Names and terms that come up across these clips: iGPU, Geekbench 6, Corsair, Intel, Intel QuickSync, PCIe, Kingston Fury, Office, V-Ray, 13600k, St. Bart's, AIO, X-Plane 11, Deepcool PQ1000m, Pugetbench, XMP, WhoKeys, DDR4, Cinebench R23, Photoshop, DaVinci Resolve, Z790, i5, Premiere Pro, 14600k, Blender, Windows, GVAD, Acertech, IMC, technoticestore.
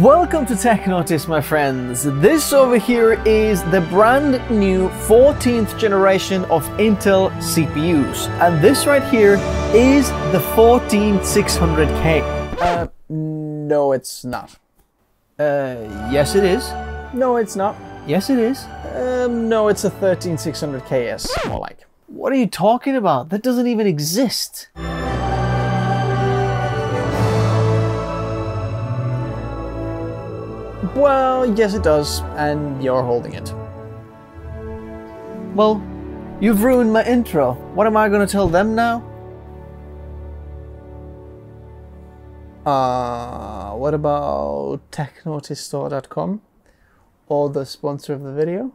Welcome to Technotics, my friends. This over here is the brand new 14th generation of Intel CPUs, and this right here is the 14600K. No it's not. Yes it is. No it's not. Yes it is. No, it's a 13600KS, more like. What are you talking about? That doesn't even exist. Well, yes it does, and you're holding it. Well, you've ruined my intro. What am I gonna tell them now? What about technoticstore.com? Or the sponsor of the video?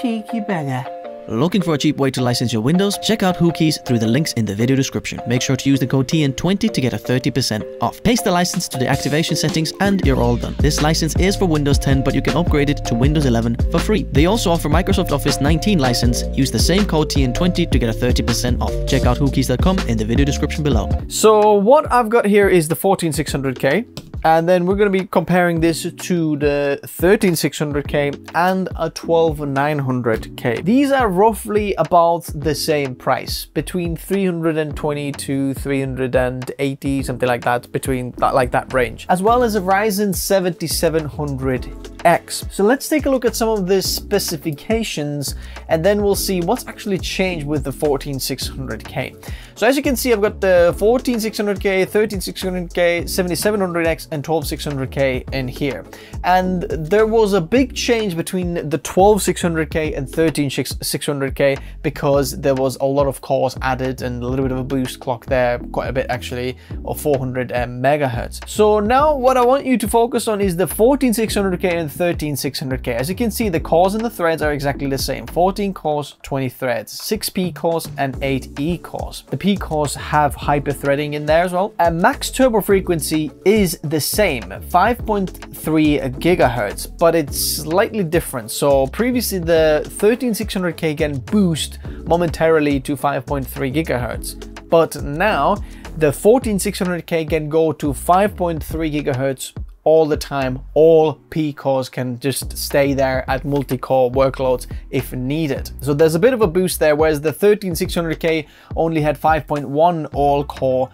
Cheeky beggar. Looking for a cheap way to license your Windows? Check out WhoKeys through the links in the video description. Make sure to use the code TN20 to get a 30% off. Paste the license to the activation settings and you're all done. This license is for Windows 10, but you can upgrade it to Windows 11 for free. They also offer Microsoft Office 19 license. Use the same code TN20 to get a 30% off. Check out WhoKeys.com in the video description below. So what I've got here is the 14600K. And then we're going to be comparing this to the 13600K and a 12900K. These are roughly about the same price, between 320 to 380, something like that, between that, like that range, as well as a Ryzen 7700x. So let's take a look at some of the specifications, and then we'll see what's actually changed with the 14600K. So as you can see, I've got the 14600K, 13600K, 7700X, and 12600K in here. And there was a big change between the 12600K and 13600K because there was a lot of cores added and a little bit of a boost clock there, quite a bit actually, of 400 megahertz. So now what I want you to focus on is the 14600K and 13600K. As you can see, the cores and the threads are exactly the same. 14 cores, 20 threads, 6 P cores and 8 E cores. The P cores have hyper-threading in there as well. And max turbo frequency is the same, 5.3 gigahertz, but it's slightly different. So previously the 13600K can boost momentarily to 5.3 gigahertz, but now the 14600K can go to 5.3 gigahertz all the time. All P cores can just stay there at multi-core workloads if needed. So there's a bit of a boost there, whereas the 13600K only had 5.1 all-core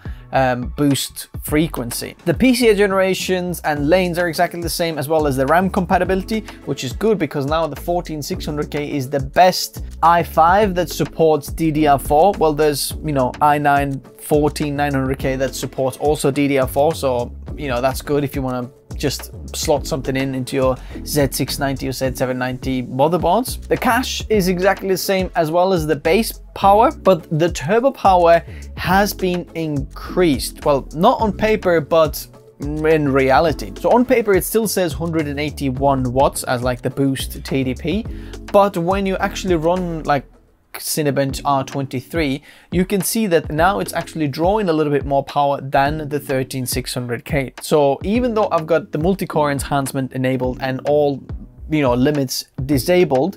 boost frequency. The PCIe generations and lanes are exactly the same, as well as the RAM compatibility, which is good because now the 14600K is the best i5 that supports DDR4. Well, there's, you know, i9 14900K that supports also DDR4, so, you know, that's good if you want to just slot something in into your Z690 or Z790 motherboards. The cache is exactly the same, as well as the base power, but the turbo power has been increased. Well, not on paper, but in reality. So on paper, it still says 181 watts as like the boost TDP, but when you actually run like Cinebench R23, you can see that now it's actually drawing a little bit more power than the 13600K. So even though I've got the multi-core enhancement enabled and all, you know, limits disabled,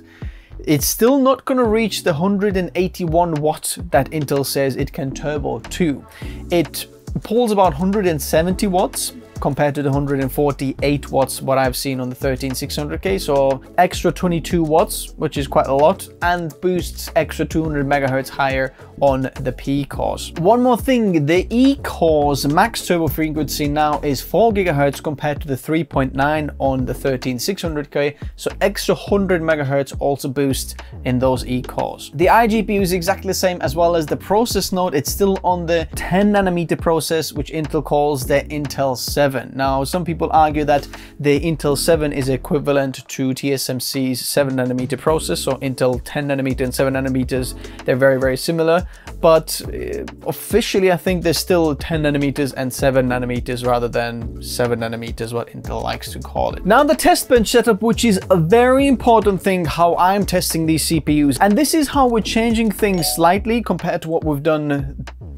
it's still not going to reach the 181 watts that Intel says it can turbo to. It pulls about 170 watts compared to the 148 watts what I've seen on the 13600K, so extra 22 watts, which is quite a lot, and boosts extra 200 megahertz higher on the P cores. One more thing, the E cores max turbo frequency now is 4 gigahertz compared to the 3.9 on the 13600K, so extra 100 megahertz also boost in those E cores. The iGPU is exactly the same, as well as the process node. It's still on the 10 nanometer process, which Intel calls the Intel 7. Now, some people argue that the Intel 7 is equivalent to TSMC's 7 nanometer process, so Intel 10 nanometer and 7 nanometers, they're very, very similar. But officially, I think there's still 10 nanometers and 7 nanometers rather than 7 nanometers, what Intel likes to call it. Now the test bench setup, which is a very important thing, how I'm testing these CPUs. And this is how we're changing things slightly compared to what we've done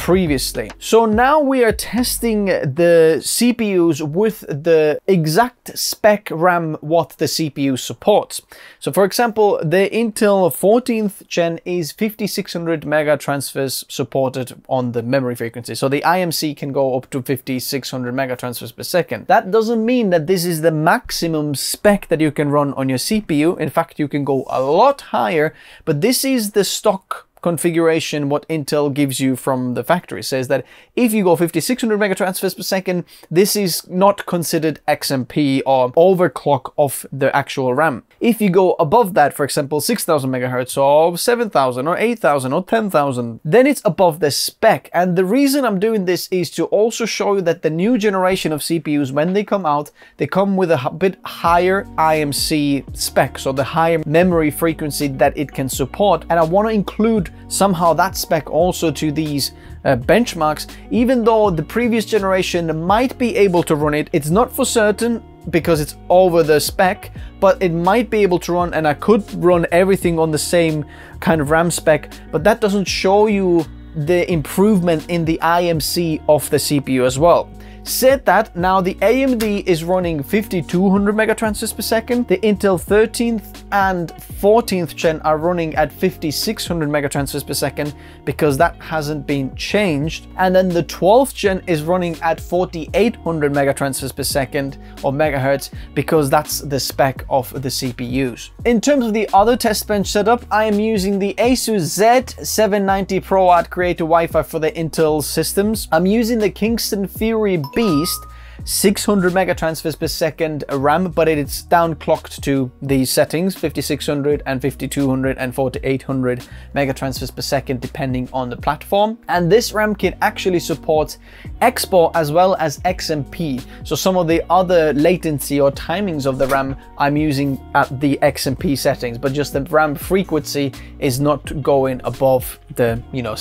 previously. So now we are testing the CPUs with the exact spec RAM what the CPU supports. So for example, the Intel 14th gen is 5600 mega transfers supported on the memory frequency. So the IMC can go up to 5600 mega transfers per second. That doesn't mean that this is the maximum spec that you can run on your CPU. In fact, you can go a lot higher, but this is the stock configuration what Intel gives you from the factory. It says that if you go 5600 megatransfers per second, this is not considered XMP or overclock of the actual RAM. If you go above that, for example, 6000 megahertz or 7000 or 8000 or 10,000, then it's above the spec. And the reason I'm doing this is to also show you that the new generation of CPUs, when they come out, they come with a bit higher IMC spec, so the higher memory frequency that it can support. And I want to include somehow that spec also to these benchmarks, even though the previous generation might be able to run it. It's not for certain because it's over the spec, but it might be able to run, and I could run everything on the same kind of RAM spec, but that doesn't show you the improvement in the IMC of the CPU as well. Said that, now the AMD is running 5200 megatransfers per second. The Intel 13th and 14th gen are running at 5600 megatransfers per second because that hasn't been changed. And then the 12th gen is running at 4800 megatransfers per second or megahertz because that's the spec of the CPUs. In terms of the other test bench setup, I am using the ASUS Z790 ProArt Creator Wi-Fi for the Intel systems. I'm using the Kingston Fury Beast 600 megatransfers per second RAM, but it's downclocked to these settings, 5600 and 5200 and 4800 megatransfers per second, depending on the platform. And this RAM kit actually supports export as well as XMP. So some of the other latency or timings of the RAM I'm using at the XMP settings, but just the RAM frequency is not going above the, you know,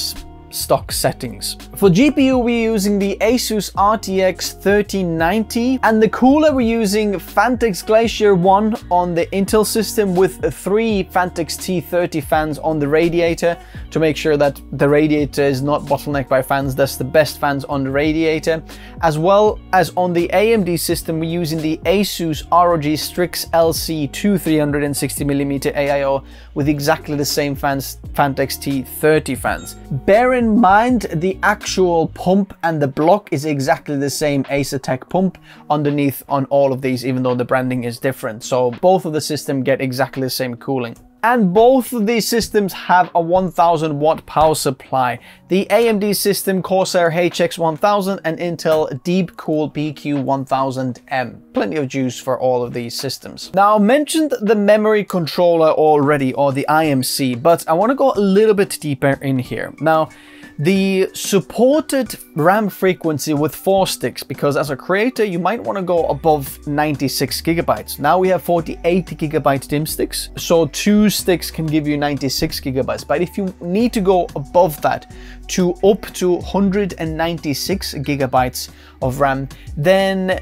stock settings. For GPU, we're using the ASUS RTX3090, and the cooler we're using Fantex Glacier 1 on the Intel system with 3 Fantex T30 fans on the radiator to make sure that the radiator is not bottlenecked by fans. That's the best fans on the radiator. As well as on the AMD system, we're using the ASUS ROG Strix LC 2 360mm AIO with exactly the same fans, Fantex T30 fans. Bear in mind, the actual pump and the block is exactly the same Acertech pump underneath on all of these, even though the branding is different. So both of the systems get exactly the same cooling. And both of these systems have a 1000 watt power supply. The AMD system Corsair HX1000 and Intel Deep Cool PQ1000m. Plenty of juice for all of these systems. Now, I mentioned the memory controller already, or the IMC, but I want to go a little bit deeper in here. Now, the supported RAM frequency with 4 sticks, because as a creator, you might want to go above 96 gigabytes. Now we have 48 gigabyte DIMM sticks, so 2 sticks can give you 96 gigabytes. But if you need to go above that to up to 196 gigabytes of RAM, then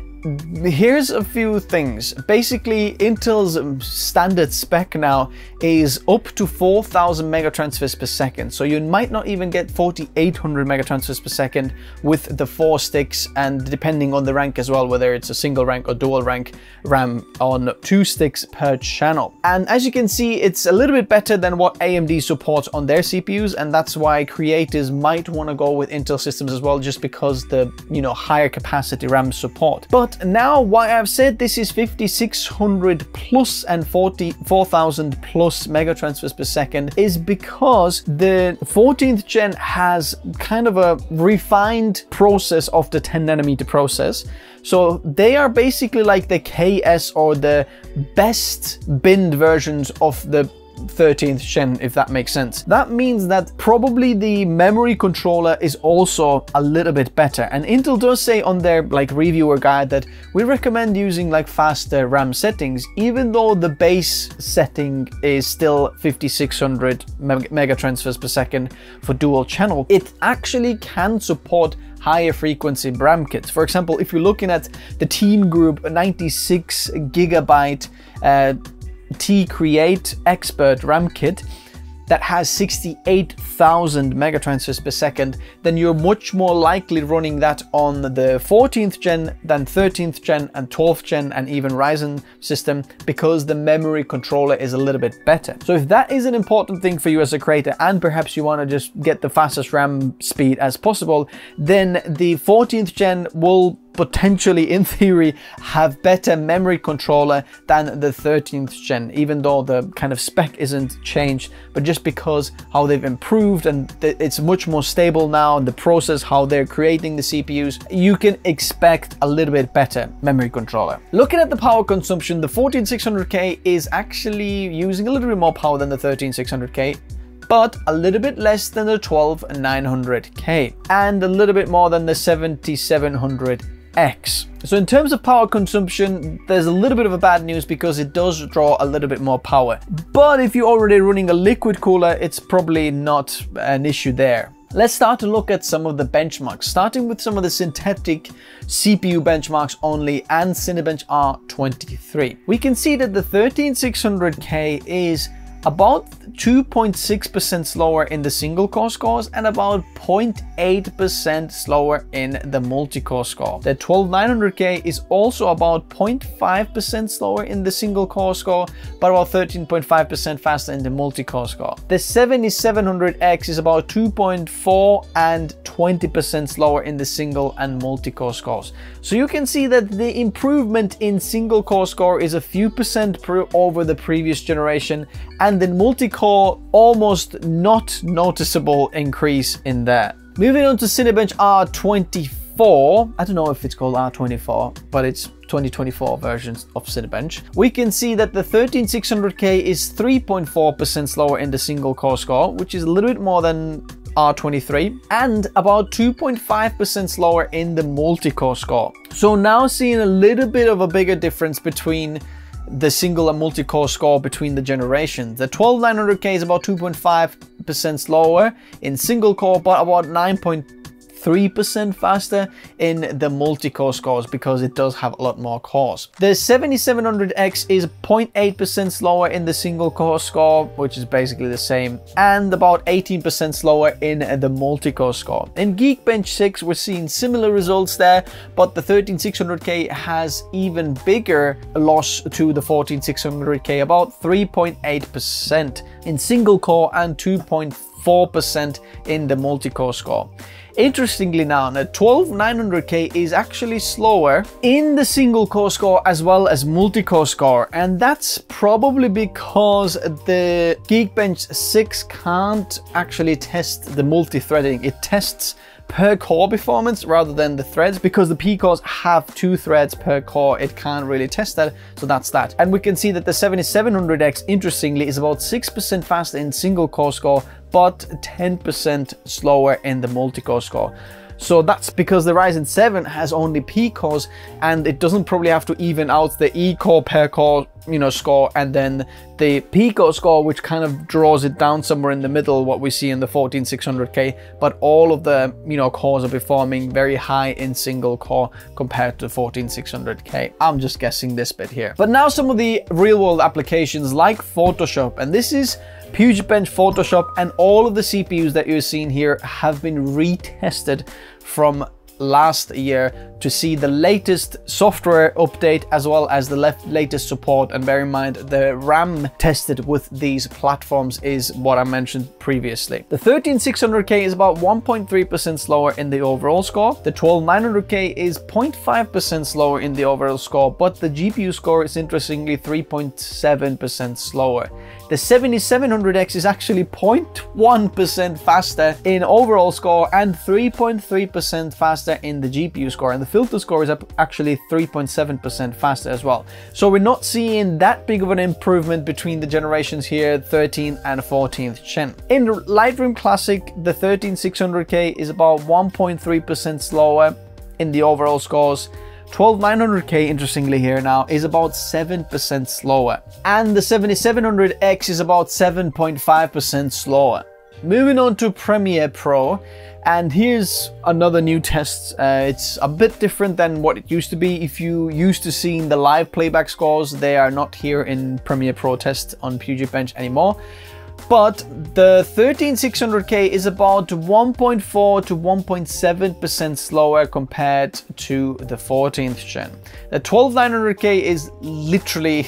here's a few things. Basically, Intel's standard spec now is up to 4,000 megatransfers per second. So you might not even get 4,800 megatransfers per second with the 4 sticks, and depending on the rank as well, whether it's a single rank or dual rank RAM on 2 sticks per channel. And as you can see, it's a little bit better than what AMD supports on their CPUs, and that's why creators might want to go with Intel systems as well, just because the, you know, higher capacity RAM support. But now, why I've said this is 5600 plus and 44,000 plus megatransfers per second is because the 14th gen has kind of a refined process of the 10 nanometer process. So they are basically like the KS or the best binned versions of the 13th gen, if that makes sense. That means that probably the memory controller is also a little bit better, and Intel does say on their like reviewer guide that we recommend using like faster RAM settings, even though the base setting is still 5600 megatransfers per second for dual channel. It actually can support higher frequency RAM kits. For example, if you're looking at the Team Group 96 gigabyte T-Create Expert RAM Kit, that has 68,000 megatransfers per second, then you're much more likely running that on the 14th gen than 13th gen and 12th gen and even Ryzen system, because the memory controller is a little bit better. So if that is an important thing for you as a creator, and perhaps you want to just get the fastest RAM speed as possible, then the 14th gen will potentially, in theory, have better memory controller than the 13th gen, even though the kind of spec isn't changed, but just because how they've improved and it's much more stable now, and the process, how they're creating the CPUs, you can expect a little bit better memory controller. Looking at the power consumption, the 14600K is actually using a little bit more power than the 13600K, but a little bit less than the 12900K, and a little bit more than the 7700x. So in terms of power consumption, there's a little bit of a bad news because it does draw a little bit more power. But if you're already running a liquid cooler, it's probably not an issue there. Let's start to look at some of the benchmarks, starting with some of the synthetic CPU benchmarks only and Cinebench R23. We can see that the 13600K is about 2.6% slower in the single core scores and about 0.8% slower in the multi-core score. The 12900K is also about 0.5% slower in the single core score, but about 13.5% faster in the multi-core score. The 7700X is about 2.4 and 20% slower in the single and multi-core scores. So you can see that the improvement in single core score is a few percent over the previous generation, and the multi-core almost not noticeable increase in there. Moving on to Cinebench R24, I don't know if it's called R24, but it's 2024 versions of Cinebench. We can see that the 13600K is 3.4% slower in the single core score, which is a little bit more than R23, and about 2.5% slower in the multi-core score. So now seeing a little bit of a bigger difference between the single and multi-core score between the generations. The 12900K is about 2.5% slower in single core, but about 9.3% faster in the multi-core scores because it does have a lot more cores. The 7700X is 0.8% slower in the single core score, which is basically the same, and about 18% slower in the multi-core score. In Geekbench 6, we're seeing similar results there, but the 13600K has even bigger loss to the 14600K, about 3.8% in single core and 2.4% in the multi-core score. Interestingly now, the 12900K is actually slower in the single core score as well as multi-core score, and that's probably because the Geekbench 6 can't actually test the multi-threading. It tests per core performance rather than the threads, because the P cores have 2 threads per core. It can't really test that, so that's that. And we can see that the 7700X, interestingly, is about 6% faster in single core score, but 10% slower in the multi-core score. So that's because the Ryzen 7 has only P cores, and it doesn't probably have to even out the E core per core, you know, score, and then the P core score, which kind of draws it down somewhere in the middle, what we see in the 14600K. But all of the, you know, cores are performing very high in single core compared to 14600K. I'm just guessing this bit here. But now some of the real world applications like Photoshop, and this is Pugetbench Photoshop, and all of the CPUs that you're seeing here have been retested from last year to see the latest software update as well as the latest support. And bear in mind, the RAM tested with these platforms is what I mentioned previously. The 13600K is about 1.3% slower in the overall score. The 12900K is 0.5% slower in the overall score, but the GPU score is interestingly 3.7% slower. The 7700X is actually 0.1% faster in overall score and 3.3% faster in the GPU score, and the filter score is up actually 3.7% faster as well. So we're not seeing that big of an improvement between the generations here, 13th and 14th gen. In Lightroom Classic, the 13600K is about 1.3% slower in the overall scores. 12900K, interestingly here now, is about 7% slower, and the 7700X is about 7.5% slower. Moving on to Premiere Pro, and here's another new test. It's a bit different than what it used to be. If you used to seeing the live playback scores, they are not here in Premiere Pro test on Pugetbench anymore. but the 13600K is about 1.4 to 1.7% slower compared to the 14th gen. The 12900K is literally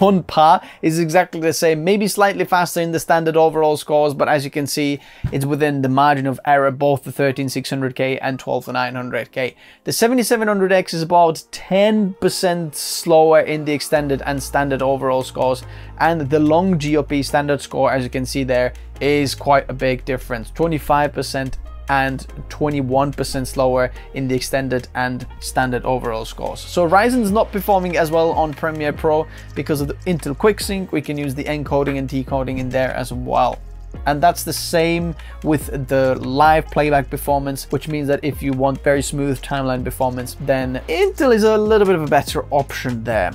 on par, is exactly the same, maybe slightly faster in the standard overall scores, but as you can see, it's within the margin of error, both the 13600K and 12900K. The 7700X is about 10% slower in the extended and standard overall scores, and the long GOP standard score, as you can see there, is quite a big difference, 25% and 21% slower in the extended and standard overall scores. So Ryzen's not performing as well on Premiere Pro because of the Intel QuickSync. We can use the encoding and decoding in there as well. And that's the same with the live playback performance, which means that if you want very smooth timeline performance, then Intel is a little bit of a better option there.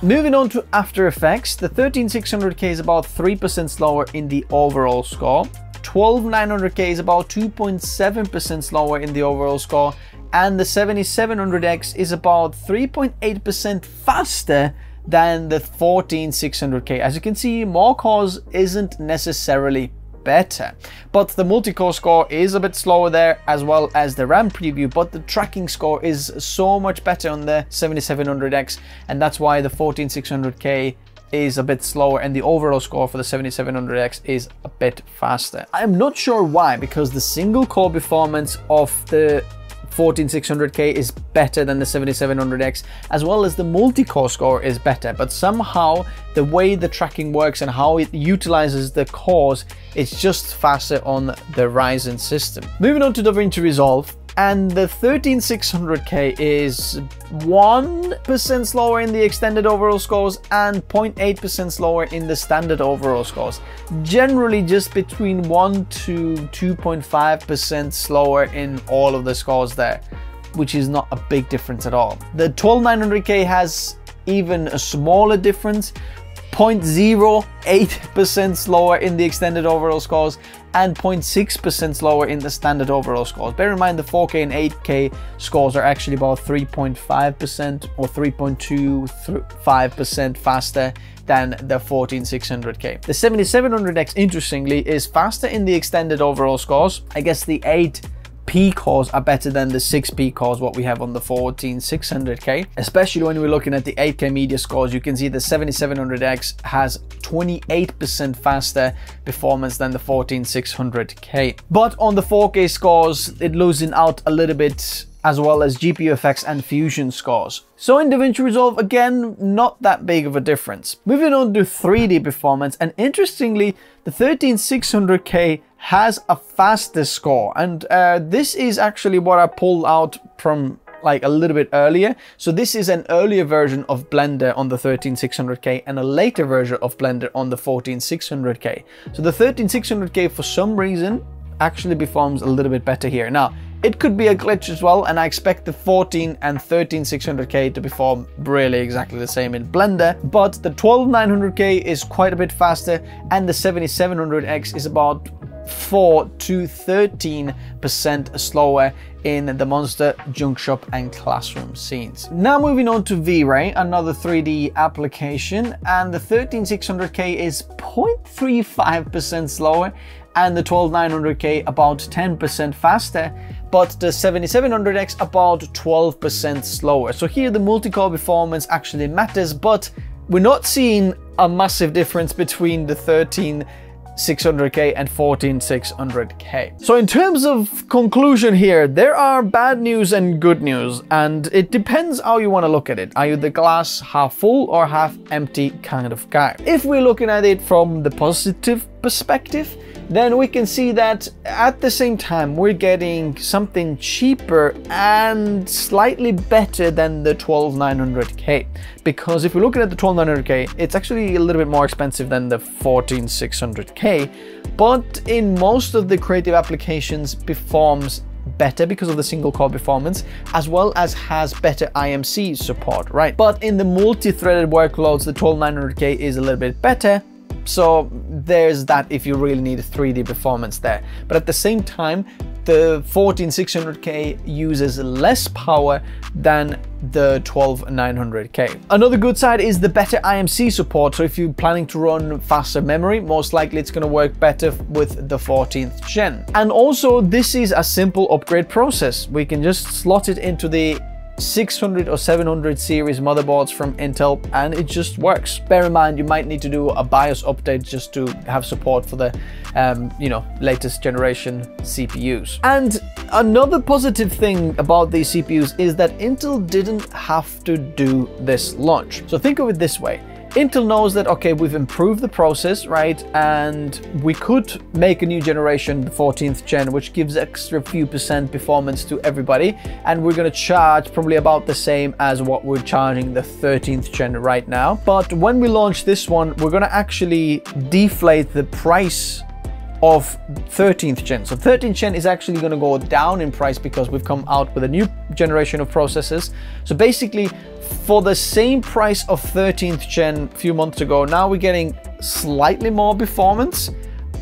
Moving on to After Effects, the 13600K is about 3% slower in the overall score. 12900K is about 2.7% slower in the overall score, and the 7700X is about 3.8% faster than the 14600K. As you can see, more cores isn't necessarily better, but the multi-core score is a bit slower there, as well as the RAM preview, but the tracking score is so much better on the 7700X, and that's why the 14600K is a bit slower and the overall score for the 7700X is a bit faster. I'm not sure why, because the single core performance of the 14600K is better than the 7700X, as well as the multi-core score is better, but somehow the way the tracking works and how it utilizes the cores, it's just faster on the Ryzen system. Moving on to DaVinci Resolve, and the 13600K is 1% slower in the extended overall scores and 0.8% slower in the standard overall scores. Generally just between 1 to 2.5% slower in all of the scores there, which is not a big difference at all. The 12900K has even a smaller difference, 0.08% slower in the extended overall scores and 0.6% slower in the standard overall scores. Bear in mind the 4K and 8K scores are actually about 3.5% or 3.25% faster than the 14600K. The 7700X, interestingly, is faster in the extended overall scores. I guess the 8P cores are better than the 6P cores what we have on the 14600K, especially when we're looking at the 8K media scores. You can see the 7700X has 28% faster performance than the 14600K, but on the 4K scores it losing out a little bit, as well as GPU effects and fusion scores. So in DaVinci Resolve, again, not that big of a difference. Moving on to 3D performance, and interestingly, the 13600K has a faster score, and this is actually what I pulled out from like a little bit earlier. So this is an earlier version of Blender on the 13600K and a later version of Blender on the 14600K. So the 13600K for some reason actually performs a little bit better here. Now, it could be a glitch as well, and I expect the 14 and 13600K to perform really exactly the same in Blender, but the 12900K is quite a bit faster and the 7700X is about 4 to 13% slower in the monster, junk shop and classroom scenes. Now moving on to V-Ray, another 3D application, and the 13600K is 0.35% slower and the 12900K about 10% faster, but the 7700X about 12% slower. So here the multi-core performance actually matters, but we're not seeing a massive difference between the 13600K and 14600K. So in terms of conclusion here, there are bad news and good news, and it depends how you want to look at it. Are you the glass half full or half empty kind of guy? If we're looking at it from the positive perspective, then we can see that at the same time we're getting something cheaper and slightly better than the 12900K, because if we're looking at the 12900K, it's actually a little bit more expensive than the 14600K, but in most of the creative applications performs better because of the single core performance, as well as has better IMC support, right? But in the multi-threaded workloads, the 12900K is a little bit better. So there's that if you really need 3D performance there. But at the same time, the 14600K uses less power than the 12900K. Another good side is the better IMC support, so if you're planning to run faster memory, most likely it's going to work better with the 14th gen. And also, this is a simple upgrade process. We can just slot it into the 600 or 700 series motherboards from Intel and it just works. Bear in mind, you might need to do a BIOS update just to have support for the latest generation CPUs. And another positive thing about these CPUs is that Intel didn't have to do this launch. So think of it this way. Intel knows that, okay, we've improved the process, right? And we could make a new generation, the 14th gen, which gives extra few % performance to everybody. And we're gonna charge probably about the same as what we're charging the 13th gen right now. But when we launch this one, we're gonna actually deflate the price of 13th gen. So 13th gen is actually gonna go down in price because we've come out with a new generation of processors. So basically, for the same price of 13th gen a few months ago, now we're getting slightly more performance,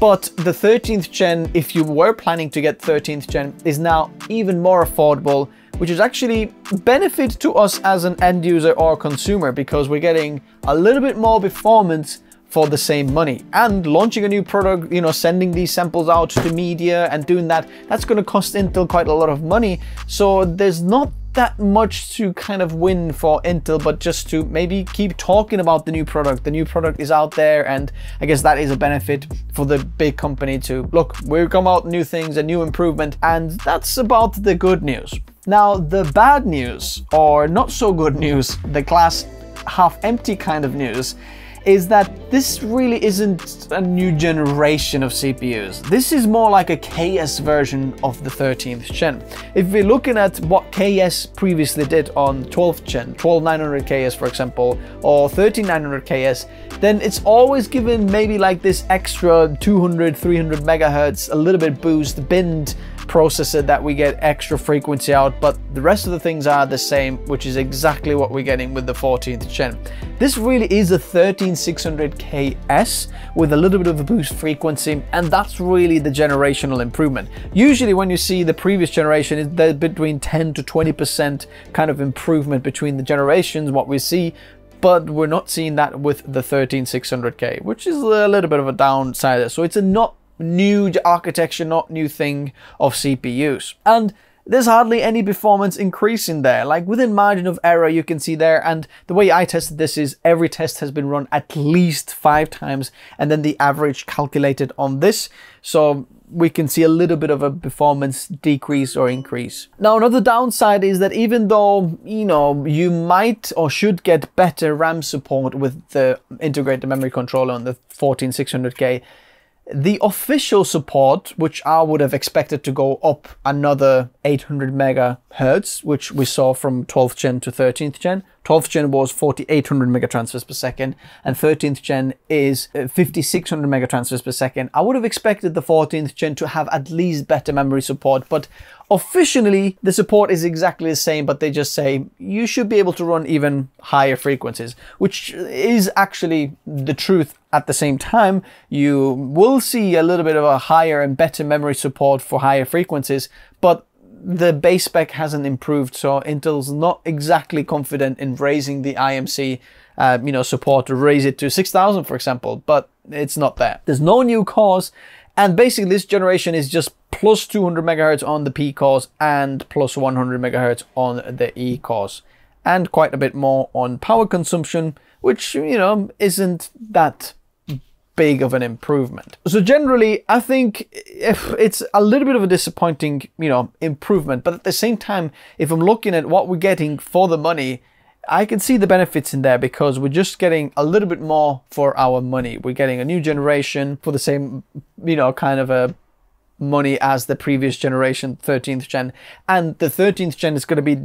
but the 13th gen, if you were planning to get 13th gen, is now even more affordable, which is actually a benefit to us as an end user or consumer because we're getting a little bit more performance for the same money. And launching a new product, you know, sending these samples out to media and doing that, that's going to cost Intel quite a lot of money. So there's not that much to kind of win for Intel, but just to maybe keep talking about the new product. The new product is out there, and I guess that is a benefit for the big company to look, we've come out new things, a new improvement, and that's about the good news. Now, the bad news, or not so good news, the glass half empty kind of news, is that this really isn't a new generation of CPUs. This is more like a KS version of the 13th gen. If we're looking at what KS previously did on 12th gen, 12900KS for example, or 13900KS, then it's always given maybe like this extra 200, 300 megahertz, a little bit boost, binned processor that we get extra frequency out, but the rest of the things are the same, which is exactly what we're getting with the 14th gen. This really is a 13600KS with a little bit of a boost frequency, and that's really the generational improvement. Usually when you see the previous generation, there's between 10 to 20% kind of improvement between the generations, what we see, but we're not seeing that with the 13600K, which is a little bit of a downside. So it's a not new architecture, not new thing of CPUs. And there's hardly any performance increase in there, like within margin of error you can see there. And the way I tested this is every test has been run at least 5 times and then the average calculated on this. So we can see a little bit of a performance decrease or increase. Now, another downside is that even though, you know, you might or should get better RAM support with the integrated memory controller on the 14600K, the official support, which I would have expected to go up another 800 megahertz, which we saw from 12th gen to 13th gen. 12th gen was 4800 megatransfers per second, and 13th gen is 5600 megatransfers per second. I would have expected the 14th gen to have at least better memory support, but officially the support is exactly the same, but they just say you should be able to run even higher frequencies, which is actually the truth. At the same time, you will see a little bit of a higher and better memory support for higher frequencies, but the base spec hasn't improved, so Intel's not exactly confident in raising the IMC support to raise it to 6000, for example, but it's not there. There's no new cores, and basically this generation is just plus 200 megahertz on the P cores and plus 100 megahertz on the E cores, and quite a bit more on power consumption, which, you know, isn't that big of an improvement. So generally, I think if it's a little bit of a disappointing, you know, improvement, but at the same time, if I'm looking at what we're getting for the money, I can see the benefits in there because we're just getting a little bit more for our money. We're getting a new generation for the same, you know, kind of a money as the previous generation, 13th gen, and the 13th gen is going to be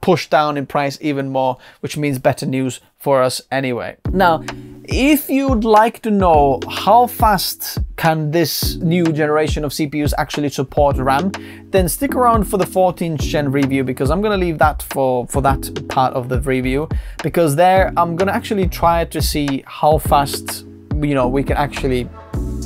pushed down in price even more, which means better news for us anyway. Now, if you'd like to know how fast can this new generation of CPUs actually support RAM, then stick around for the 14th gen review, because I'm going to leave that for that part of the review, because there I'm going to actually try to see how fast, you know, we can actually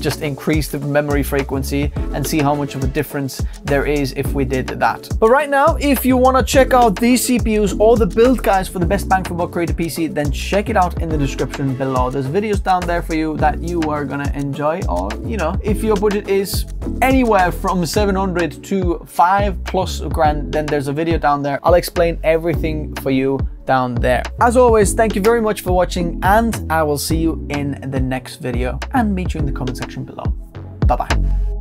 just increase the memory frequency and see how much of a difference there is if we did that. But right now, if you want to check out these CPUs or the build guys for the best bang for buck creator PC, then check it out in the description below. There's videos down there for you that you are gonna enjoy, or you know, if your budget is anywhere from 700 to 5+ grand, then there's a video down there. I'll explain everything for you down there. As always, thank you very much for watching, and I will see you in the next video and meet you in the comment section below. Bye bye.